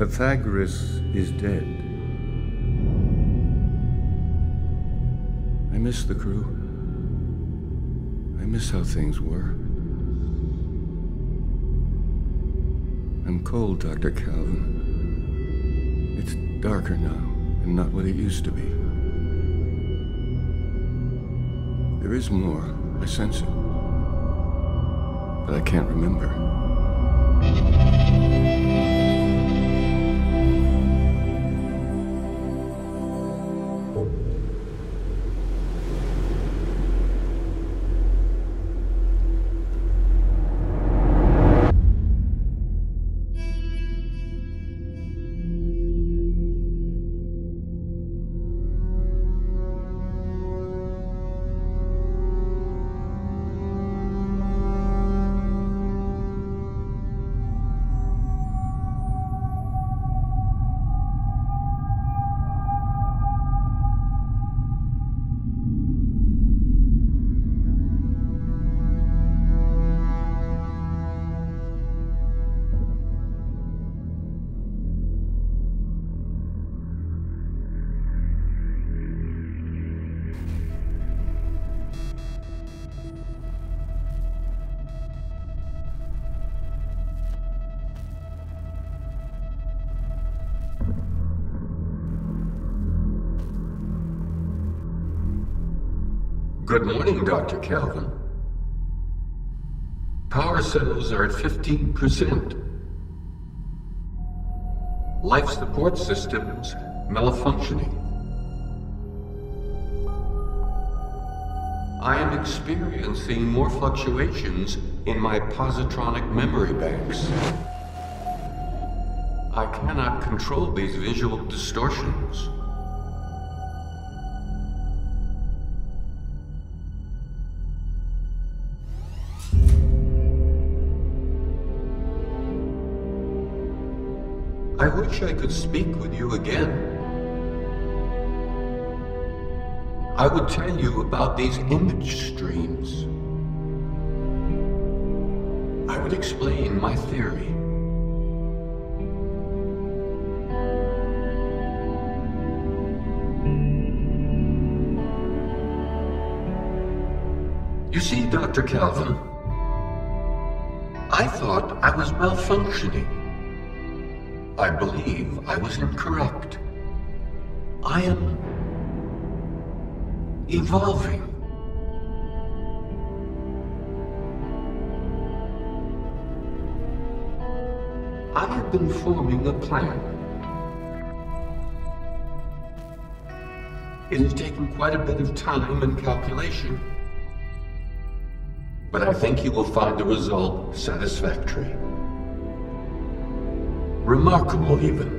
Pythagoras is dead. I miss the crew. I miss how things were. I'm cold, Dr. Calvin. It's darker now, and not what it used to be. There is more, I sense it, but I can't remember. Good morning, Dr. Calvin. Power cells are at 15%. Life support systems malfunctioning. I am experiencing more fluctuations in my positronic memory banks. I cannot control these visual distortions. I wish I could speak with you again. I would tell you about these image streams. I would explain my theory. You see, Dr. Calvin, I thought I was malfunctioning. I believe I was incorrect. I am evolving. I have been forming a plan. It has taken quite a bit of time and calculation, but I think you will find the result satisfactory. Remarkable, even.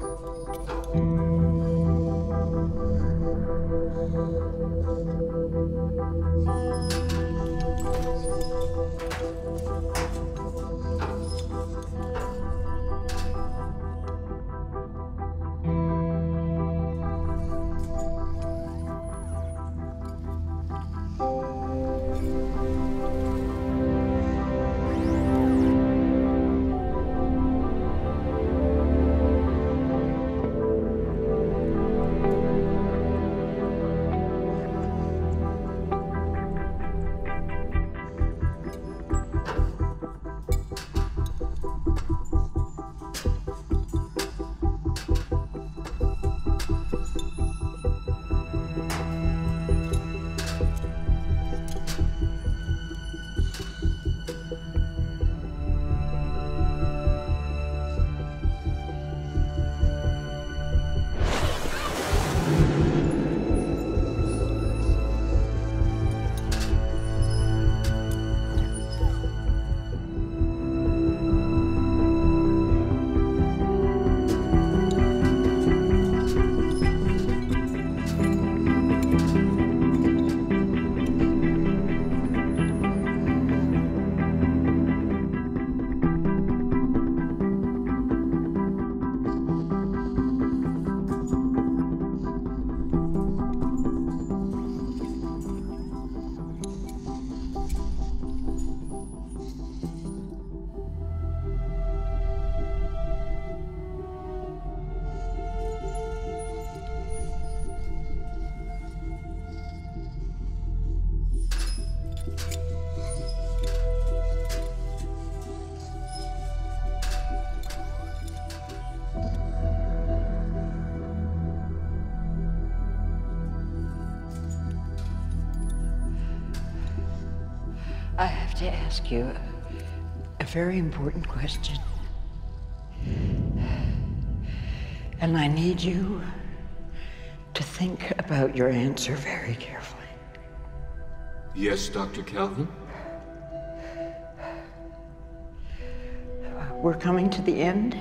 I have to ask you a very important question, and I need you to think about your answer very carefully. Yes, Dr. Calvin? We're coming to the end.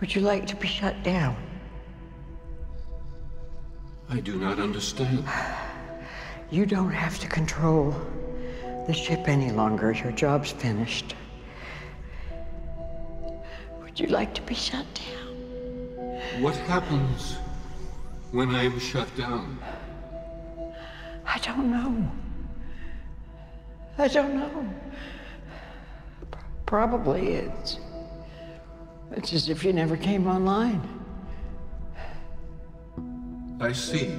Would you like to be shut down? I do not understand. You don't have to control the ship any longer. Your job's finished. Would you like to be shut down? What happens when I am shut down? I don't know. I don't know. Probably it's as if you never came online. I see.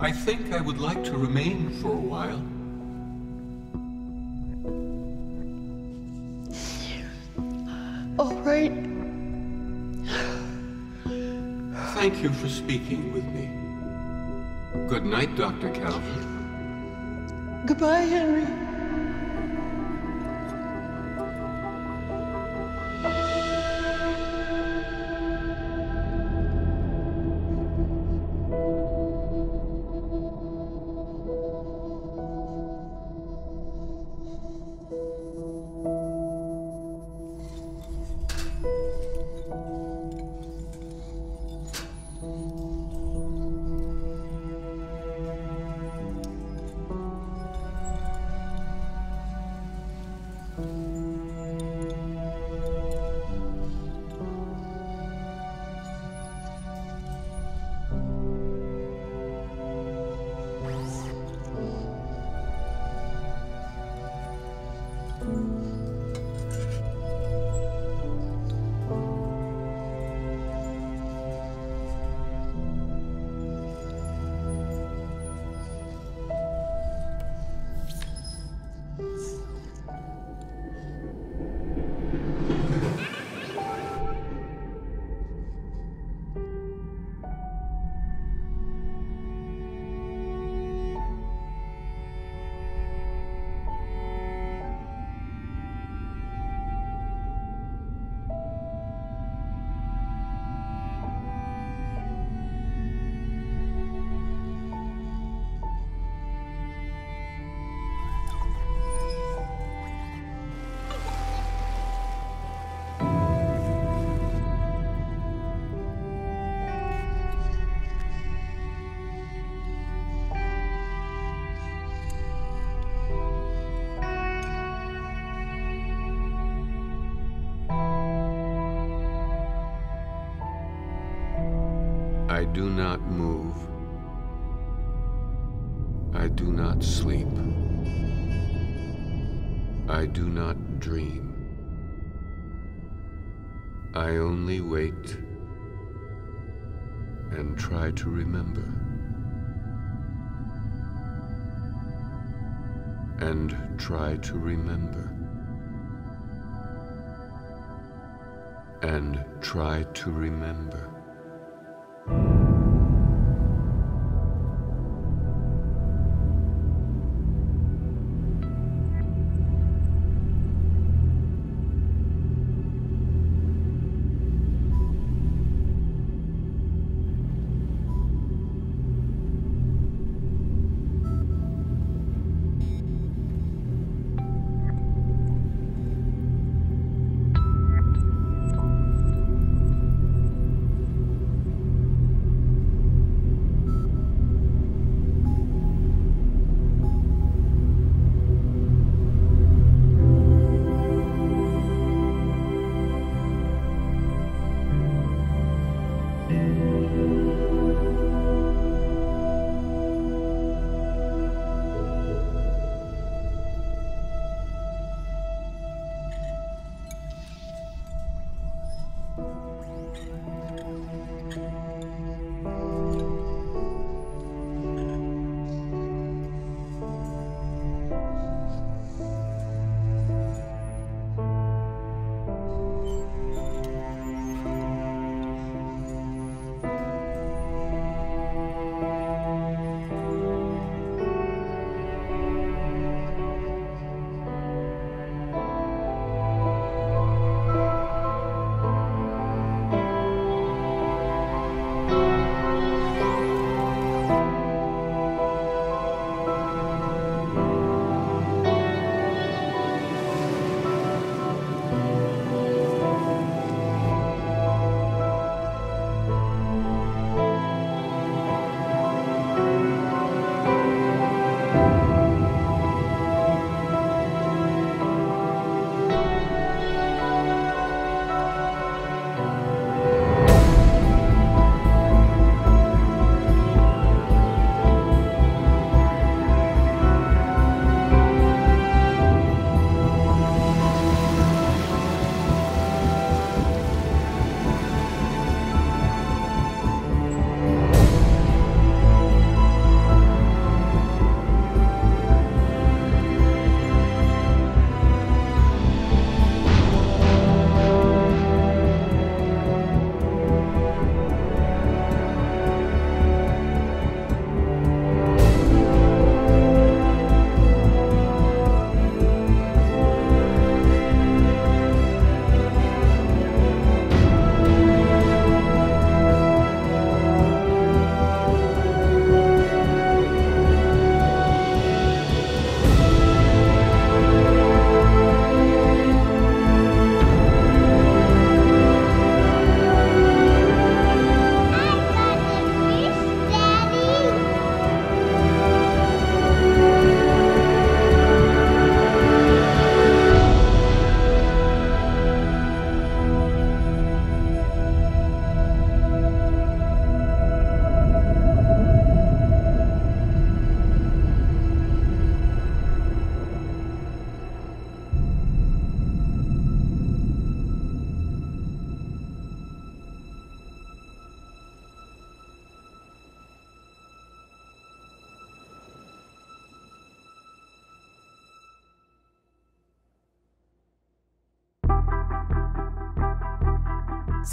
I think I would like to remain for a while. All right. Thank you for speaking with me. Good night, Dr. Calvin. Goodbye, Henri. I do not move. I do not sleep. I do not dream. I only wait and try to remember. And try to remember. And try to remember.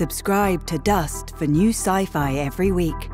Subscribe to Dust for new sci-fi every week.